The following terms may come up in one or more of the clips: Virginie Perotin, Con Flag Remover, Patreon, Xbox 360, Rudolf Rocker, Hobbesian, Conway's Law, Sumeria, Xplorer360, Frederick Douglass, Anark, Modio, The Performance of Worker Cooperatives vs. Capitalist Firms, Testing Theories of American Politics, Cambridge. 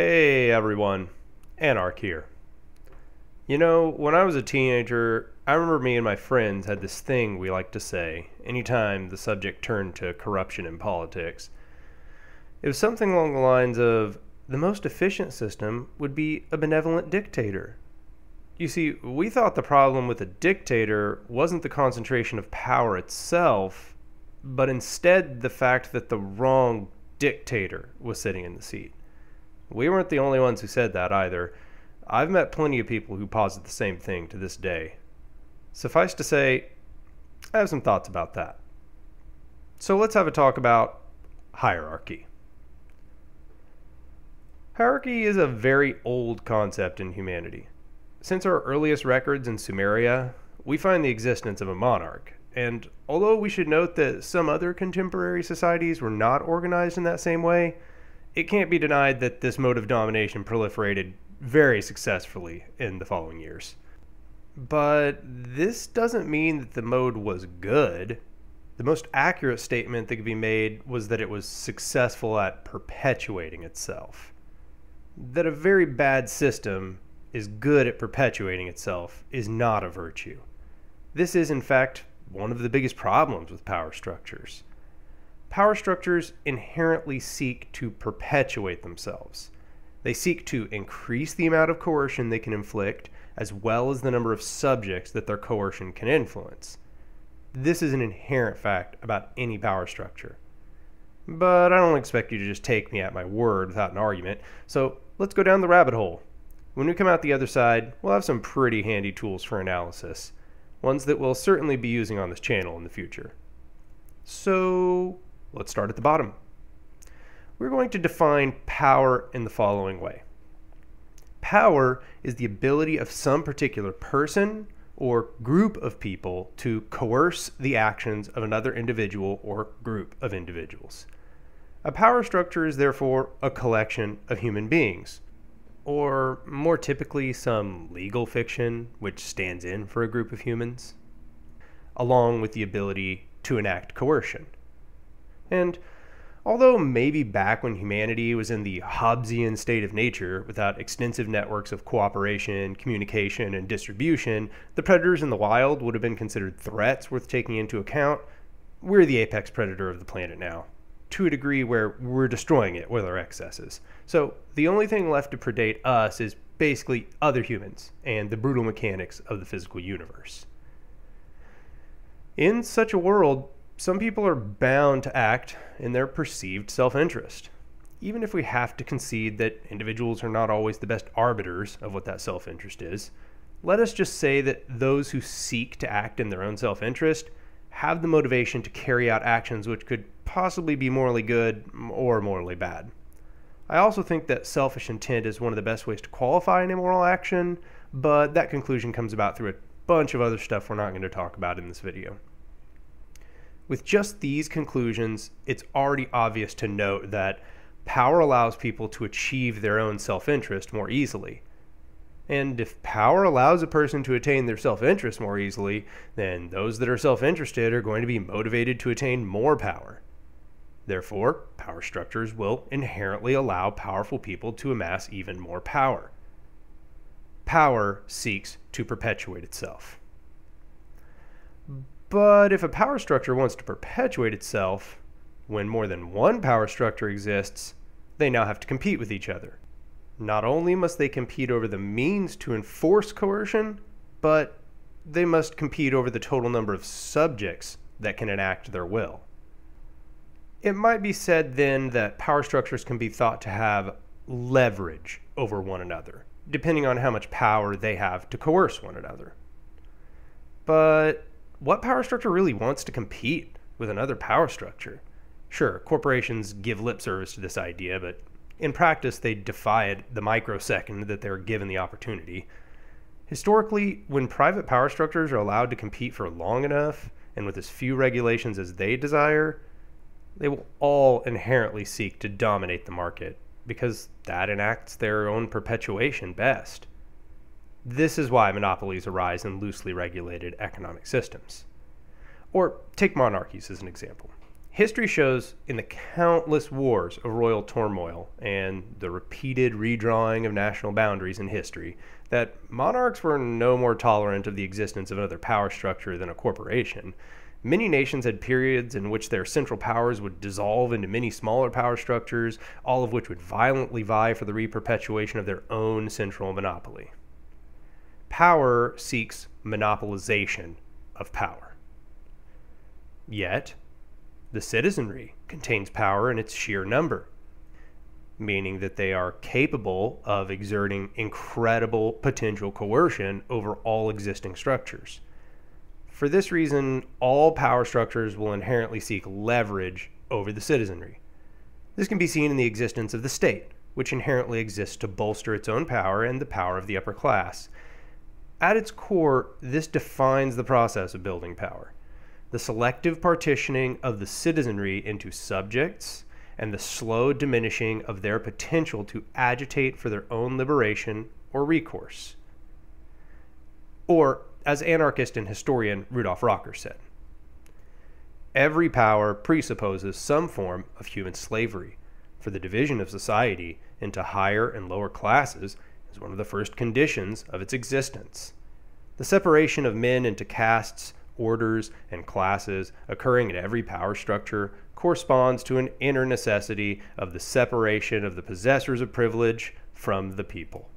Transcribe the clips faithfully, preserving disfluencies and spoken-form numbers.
Hey everyone, Anark here. You know, when I was a teenager, I remember me and my friends had this thing we liked to say anytime the subject turned to corruption in politics. It was something along the lines of, the most efficient system would be a benevolent dictator. You see, we thought the problem with a dictator wasn't the concentration of power itself, but instead the fact that the wrong dictator was sitting in the seat. We weren't the only ones who said that either. I've met plenty of people who posit the same thing to this day. Suffice to say, I have some thoughts about that. So let's have a talk about hierarchy. Hierarchy is a very old concept in humanity. Since our earliest records in Sumeria, we find the existence of a monarch, and although we should note that some other contemporary societies were not organized in that same way, it can't be denied that this mode of domination proliferated very successfully in the following years. But this doesn't mean that the mode was good. The most accurate statement that could be made was that it was successful at perpetuating itself. That a very bad system is good at perpetuating itself is not a virtue. This is, in fact, one of the biggest problems with power structures. Power structures inherently seek to perpetuate themselves. They seek to increase the amount of coercion they can inflict, as well as the number of subjects that their coercion can influence. This is an inherent fact about any power structure. But I don't expect you to just take me at my word without an argument, so let's go down the rabbit hole. When we come out the other side, we'll have some pretty handy tools for analysis, ones that we'll certainly be using on this channel in the future. So let's start at the bottom. We're going to define power in the following way. Power is the ability of some particular person or group of people to coerce the actions of another individual or group of individuals. A power structure is therefore a collection of human beings, or more typically some legal fiction which stands in for a group of humans, along with the ability to enact coercion. And although maybe back when humanity was in the Hobbesian state of nature, without extensive networks of cooperation, communication, and distribution, the predators in the wild would have been considered threats worth taking into account, we're the apex predator of the planet now, to a degree where we're destroying it with our excesses. So the only thing left to predate us is basically other humans and the brutal mechanics of the physical universe. In such a world, some people are bound to act in their perceived self-interest, even if we have to concede that individuals are not always the best arbiters of what that self-interest is. Let us just say that those who seek to act in their own self-interest have the motivation to carry out actions which could possibly be morally good or morally bad. I also think that selfish intent is one of the best ways to qualify an immoral action, but that conclusion comes about through a bunch of other stuff we're not going to talk about in this video. With just these conclusions, it's already obvious to note that power allows people to achieve their own self-interest more easily. And if power allows a person to attain their self-interest more easily, then those that are self-interested are going to be motivated to attain more power. Therefore, power structures will inherently allow powerful people to amass even more power. Power seeks to perpetuate itself. But if a power structure wants to perpetuate itself, when more than one power structure exists, they now have to compete with each other. Not only must they compete over the means to enforce coercion, but they must compete over the total number of subjects that can enact their will. It might be said then that power structures can be thought to have leverage over one another, depending on how much power they have to coerce one another. But what power structure really wants to compete with another power structure? Sure, corporations give lip service to this idea, but in practice they defy it the microsecond that they're given the opportunity. Historically, when private power structures are allowed to compete for long enough, and with as few regulations as they desire, they will all inherently seek to dominate the market, because that enacts their own perpetuation best. This is why monopolies arise in loosely regulated economic systems. Or take monarchies as an example. History shows in the countless wars of royal turmoil and the repeated redrawing of national boundaries in history that monarchs were no more tolerant of the existence of another power structure than a corporation. Many nations had periods in which their central powers would dissolve into many smaller power structures, all of which would violently vie for the reperpetuation of their own central monopoly. Power seeks monopolization of power. Yet, the citizenry contains power in its sheer number, meaning that they are capable of exerting incredible potential coercion over all existing structures. For this reason, all power structures will inherently seek leverage over the citizenry. This can be seen in the existence of the state, which inherently exists to bolster its own power and the power of the upper class. At its core, this defines the process of building power: the selective partitioning of the citizenry into subjects and the slow diminishing of their potential to agitate for their own liberation or recourse. Or, as anarchist and historian Rudolf Rocker said, "Every power presupposes some form of human slavery, for the division of society into higher and lower classes is one of the first conditions of its existence. The separation of men into castes, orders, and classes occurring in every power structure corresponds to an inner necessity of the separation of the possessors of privilege from the people."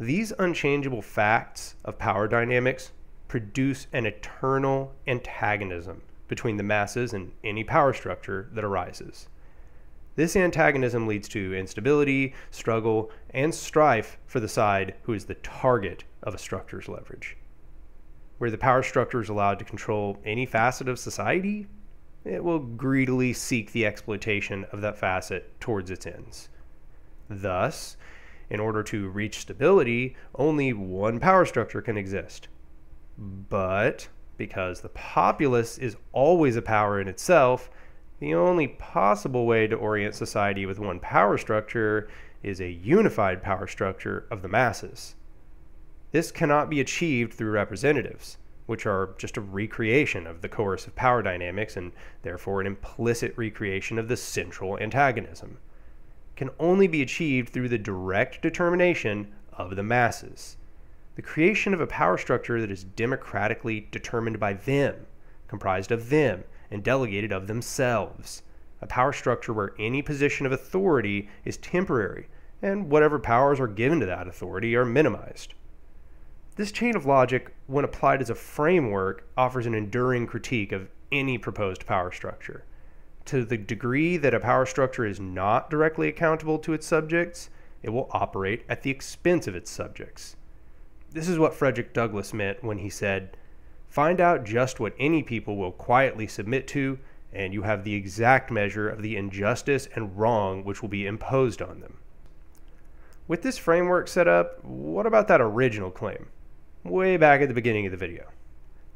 These unchangeable facts of power dynamics produce an eternal antagonism between the masses and any power structure that arises. This antagonism leads to instability, struggle, and strife for the side who is the target of a structure's leverage. Where the power structure is allowed to control any facet of society, it will greedily seek the exploitation of that facet towards its ends. Thus, in order to reach stability, only one power structure can exist. But because the populace is always a power in itself, the only possible way to orient society with one power structure is a unified power structure of the masses. This cannot be achieved through representatives, which are just a recreation of the coercive power dynamics and therefore an implicit recreation of the central antagonism. Can only be achieved through the direct determination of the masses. The creation of a power structure that is democratically determined by them, comprised of them, and delegated of themselves. A power structure where any position of authority is temporary, and whatever powers are given to that authority are minimized. This chain of logic, when applied as a framework, offers an enduring critique of any proposed power structure. To the degree that a power structure is not directly accountable to its subjects, it will operate at the expense of its subjects. This is what Frederick Douglass meant when he said, "Find out just what any people will quietly submit to, and you have the exact measure of the injustice and wrong which will be imposed on them." With this framework set up, what about that original claim, way back at the beginning of the video?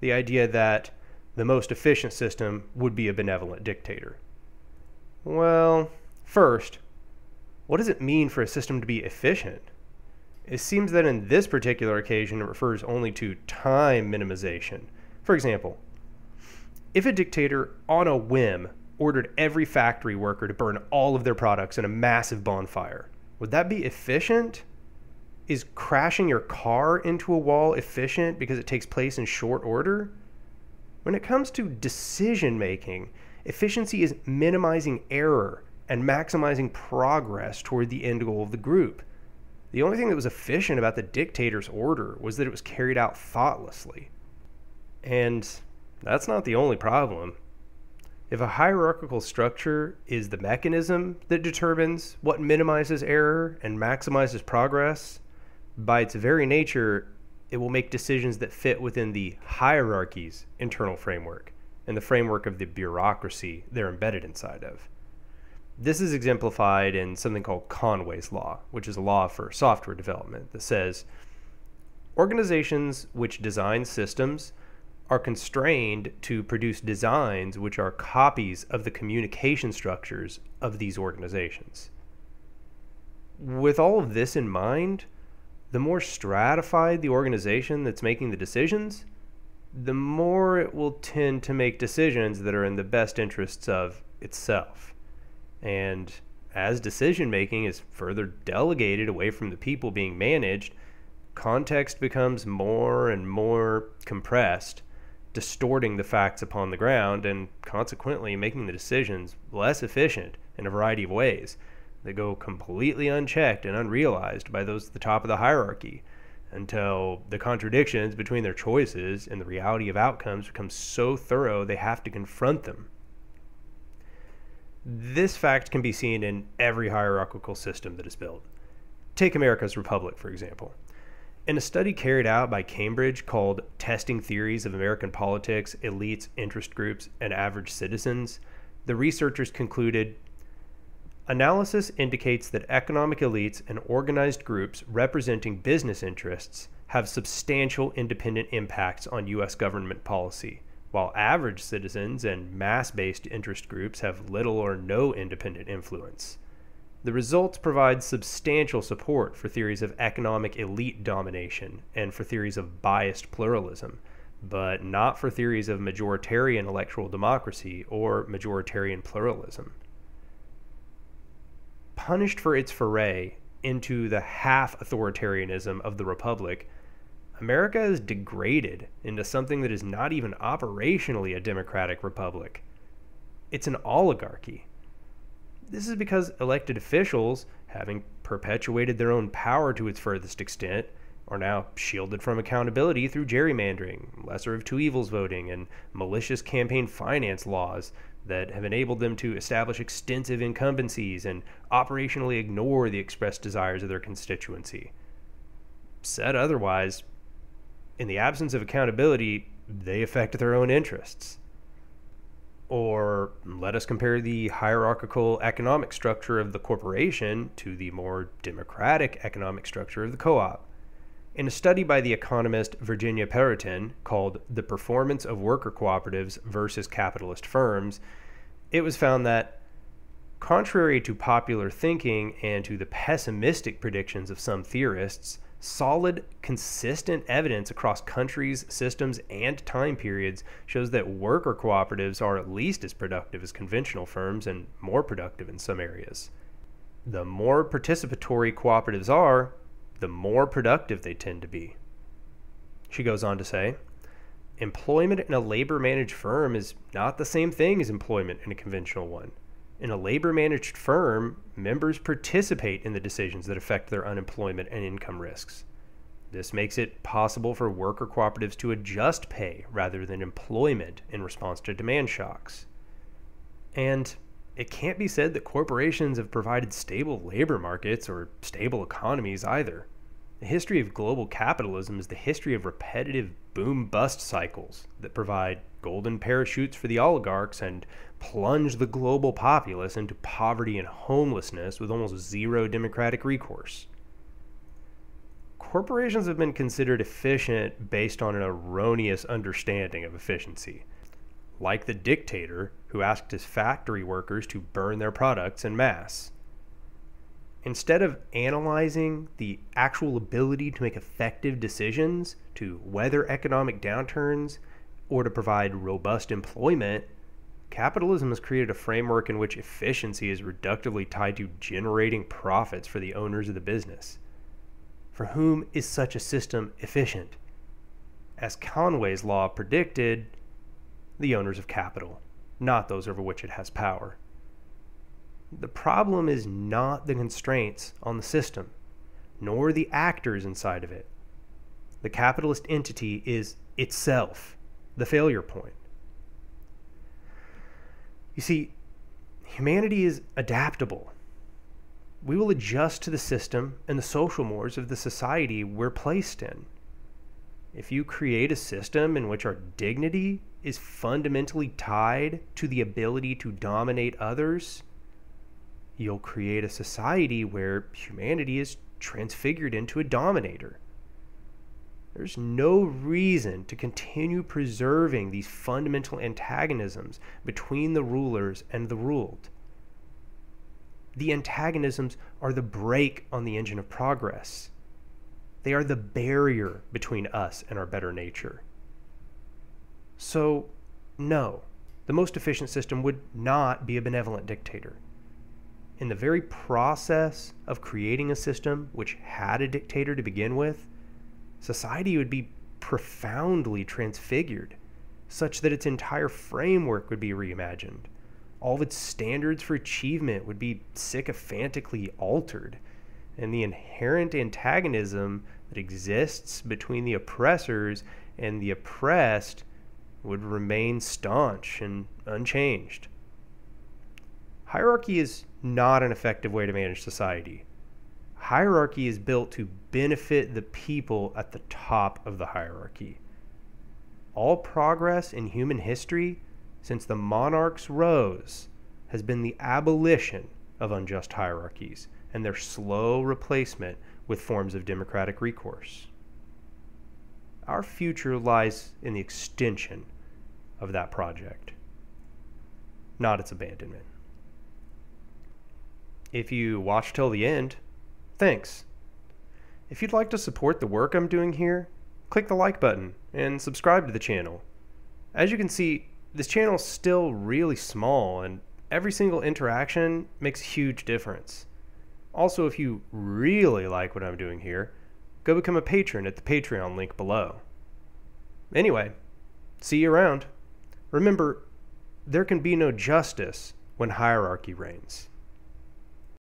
The idea that the most efficient system would be a benevolent dictator. Well, first, what does it mean for a system to be efficient? It seems that in this particular occasion it refers only to time minimization. For example, if a dictator on a whim ordered every factory worker to burn all of their products in a massive bonfire, would that be efficient? Is crashing your car into a wall efficient because it takes place in short order? When it comes to decision making, efficiency is minimizing error and maximizing progress toward the end goal of the group. The only thing that was efficient about the dictator's order was that it was carried out thoughtlessly. And that's not the only problem. If a hierarchical structure is the mechanism that determines what minimizes error and maximizes progress, by its very nature, it will make decisions that fit within the hierarchy's internal framework and the framework of the bureaucracy they're embedded inside of. This is exemplified in something called Conway's Law, which is a law for software development that says organizations which design systems are constrained to produce designs which are copies of the communication structures of these organizations. With all of this in mind, the more stratified the organization that's making the decisions, the more it will tend to make decisions that are in the best interests of itself. And as decision making is further delegated away from the people being managed, context becomes more and more compressed, distorting the facts upon the ground and consequently making the decisions less efficient in a variety of ways that go completely unchecked and unrealized by those at the top of the hierarchy, until the contradictions between their choices and the reality of outcomes become so thorough they have to confront them. This fact can be seen in every hierarchical system that is built. Take America's Republic, for example. In a study carried out by Cambridge called Testing Theories of American Politics, Elites, Interest Groups, and Average Citizens, the researchers concluded, analysis indicates that economic elites and organized groups representing business interests have substantial independent impacts on U S government policy, while average citizens and mass-based interest groups have little or no independent influence. The results provide substantial support for theories of economic elite domination and for theories of biased pluralism, but not for theories of majoritarian electoral democracy or majoritarian pluralism. Punished for its foray into the half-authoritarianism of the Republic, America is degraded into something that is not even operationally a democratic republic. It's an oligarchy. This is because elected officials, having perpetuated their own power to its furthest extent, are now shielded from accountability through gerrymandering, lesser of two evils voting, and malicious campaign finance laws that have enabled them to establish extensive incumbencies and operationally ignore the expressed desires of their constituency. Said otherwise, in the absence of accountability, they affect their own interests. Or let us compare the hierarchical economic structure of the corporation to the more democratic economic structure of the co-op. In a study by the economist Virginie Perotin called The Performance of Worker Cooperatives versus. Capitalist Firms, it was found that, contrary to popular thinking and to the pessimistic predictions of some theorists, solid, consistent evidence across countries, systems, and time periods shows that worker cooperatives are at least as productive as conventional firms and more productive in some areas. The more participatory cooperatives are, the more productive they tend to be. She goes on to say, employment in a labor-managed firm is not the same thing as employment in a conventional one. In a labor-managed firm, members participate in the decisions that affect their unemployment and income risks. This makes it possible for worker cooperatives to adjust pay rather than employment in response to demand shocks. And it can't be said that corporations have provided stable labor markets or stable economies either. The history of global capitalism is the history of repetitive boom-bust cycles that provide golden parachutes for the oligarchs and plunge the global populace into poverty and homelessness with almost zero democratic recourse. Corporations have been considered efficient based on an erroneous understanding of efficiency, like the dictator who asked his factory workers to burn their products en masse. Instead of analyzing the actual ability to make effective decisions, to weather economic downturns, or to provide robust employment, capitalism has created a framework in which efficiency is reductively tied to generating profits for the owners of the business. For whom is such a system efficient? As Conway's Law predicted, the owners of capital, not those over which it has power. The problem is not the constraints on the system, nor the actors inside of it. The capitalist entity is itself the failure point. You see, humanity is adaptable. We will adjust to the system and the social mores of the society we're placed in. If you create a system in which our dignity is fundamentally tied to the ability to dominate others, you'll create a society where humanity is transfigured into a dominator. There's no reason to continue preserving these fundamental antagonisms between the rulers and the ruled. The antagonisms are the brake on the engine of progress. They are the barrier between us and our better nature. So, no, the most efficient system would not be a benevolent dictator. In the very process of creating a system which had a dictator to begin with, society would be profoundly transfigured, such that its entire framework would be reimagined. All of its standards for achievement would be sycophantically altered, and the inherent antagonism that exists between the oppressors and the oppressed would remain staunch and unchanged. Hierarchy is not an effective way to manage society. Hierarchy is built to benefit the people at the top of the hierarchy. All progress in human history since the monarchs rose has been the abolition of unjust hierarchies and their slow replacement with forms of democratic recourse. Our future lies in the extension of that project, not its abandonment. If you watch till the end, thanks. If you'd like to support the work I'm doing here, click the like button and subscribe to the channel. As you can see, this channel is still really small, and every single interaction makes a huge difference. Also, if you really like what I'm doing here, go become a patron at the Patreon link below. Anyway, see you around. Remember, there can be no justice when hierarchy reigns.